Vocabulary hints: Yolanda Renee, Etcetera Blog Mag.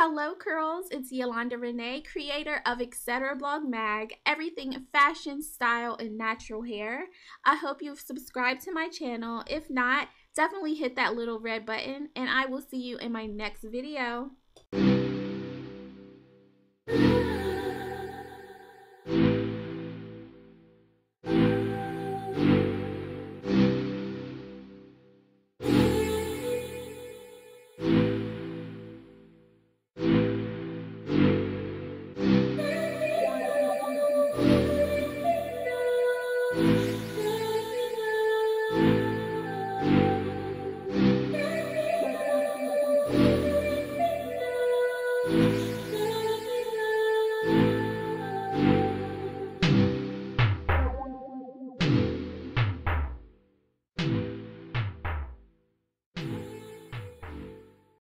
Hello curls, it's Yolanda Renee, creator of Etcetera Blog Mag, everything fashion, style, and natural hair. I hope you've subscribed to my channel. If not, definitely hit that little red button, and I will see you in my next video.